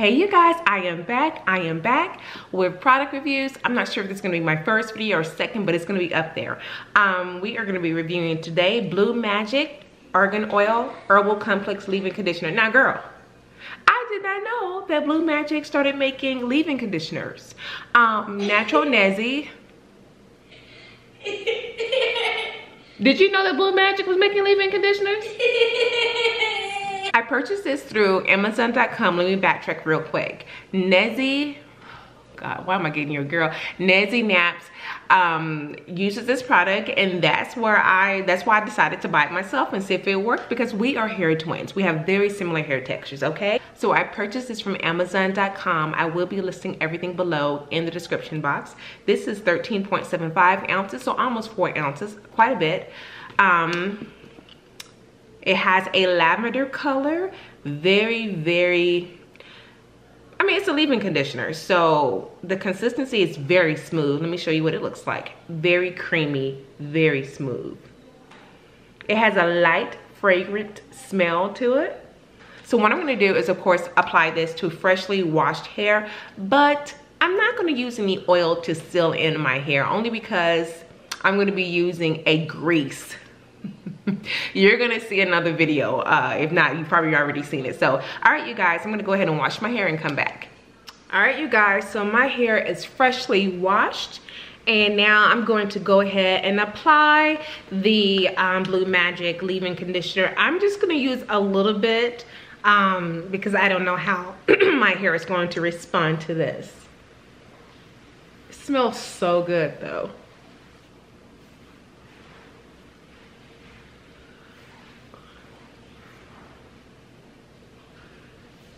Hey you guys, I am back with product reviews. I'm not sure if this is going to be my first video or second, but it's going to be up there. We are going to be reviewing today Blue Magic Argan Oil Herbal Complex Leave-In Conditioner. Now girl, I did not know that Blue Magic started making leave-in conditioners. Natural Nezzy. Did you know that Blue Magic was making leave-in conditioners? I purchased this through Amazon.com. Let me backtrack real quick. Nezzy, God, why am I getting your girl? Nezzy Naps uses this product, and that's why I decided to buy it myself and see if it worked, because we are hair twins. We have very similar hair textures, okay? So I purchased this from Amazon.com. I will be listing everything below in the description box. This is 13.75 ounces, so almost 4 ounces, quite a bit. It has a lavender color, it's a leave-in conditioner, so the consistency is very smooth. Let me show you what it looks like. Very creamy, very smooth. It has a light, fragrant smell to it. So what I'm gonna do is, of course, apply this to freshly washed hair, but I'm not gonna use any oil to seal in my hair, only because I'm gonna be using a grease. You're gonna see another video. If not, you've probably already seen it. So, all right, you guys, I'm gonna go ahead and wash my hair and come back. All right, you guys, so my hair is freshly washed, and now I'm going to go ahead and apply the Blue Magic leave-in conditioner. I'm just gonna use a little bit because I don't know how my hair is going to respond to this. It smells so good though.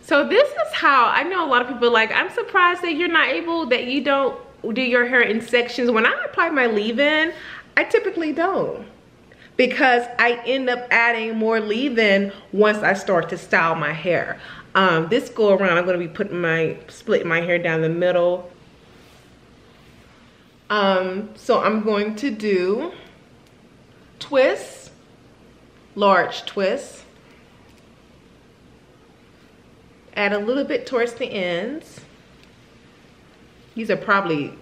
So this is how, I know a lot of people are like, I'm surprised that you don't do your hair in sections. When I apply my leave-in, I typically don't, because I end up adding more leave-in once I start to style my hair. This go around, I'm gonna be splitting my hair down the middle. So I'm going to do twists, large twists. Add a little bit towards the ends. These are probably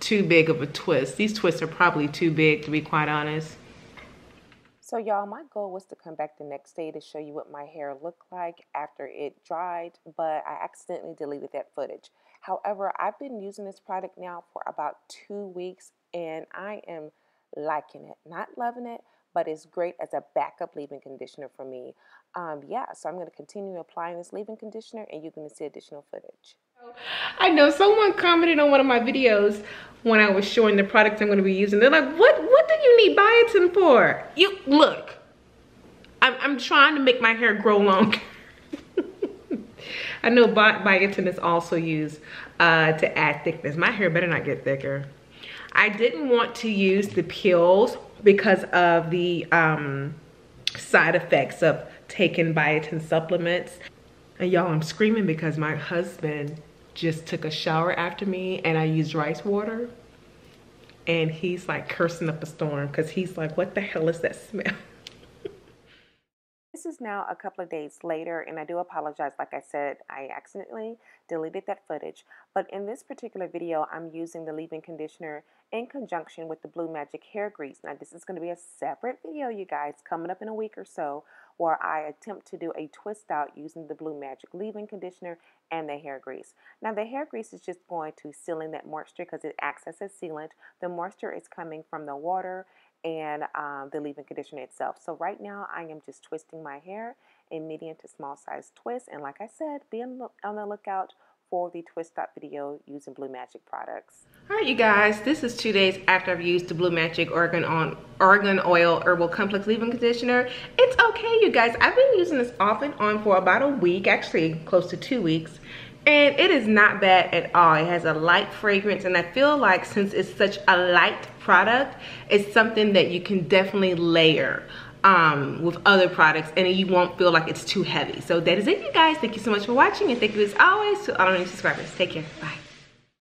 too big of a twist. These twists are probably too big, to be quite honest. So y'all, my goal was to come back the next day to show you what my hair looked like after it dried, but I accidentally deleted that footage. However, I've been using this product now for about 2 weeks, and I am liking it, not loving it, but it's great as a backup leave-in conditioner for me. So I'm gonna continue applying this leave-in conditioner, and you're gonna see additional footage. I know someone commented on one of my videos when I was showing the products I'm gonna be using. They're like, what do you need biotin for? You look, I'm trying to make my hair grow long. I know biotin is also used to add thickness. My hair better not get thicker. I didn't want to use the pills because of the side effects of taking biotin supplements. And y'all, I'm screaming because my husband just took a shower after me, and I used rice water, and he's like cursing up a storm because he's like, what the hell is that smell? This is now a couple of days later, and I do apologize. Like I said, I accidentally deleted that footage, but in this particular video, I'm using the leave-in conditioner in conjunction with the Blue Magic hair grease. Now, this is going to be a separate video, you guys, coming up in a week or so, where I attempt to do a twist out using the Blue Magic leave-in conditioner and the hair grease. Now, the hair grease is just going to seal in that moisture because it acts as a sealant. The moisture is coming from the water and the leave-in conditioner itself. So right now I am just twisting my hair in medium to small size twists, and like I said, be on the lookout for the twist up video using Blue Magic products. All right, you guys, this is 2 days after I've used the Blue Magic Argan Oil Herbal Complex Leave-In Conditioner. It's okay, you guys. I've been using this off and on for about a week, actually close to 2 weeks, and it is not bad at all. It has a light fragrance, and I feel like since it's such a light product, it's something that you can definitely layer with other products, and you won't feel like it's too heavy. So that is it, you guys. Thank you so much for watching, and thank you as always to all our new subscribers. Take care, bye.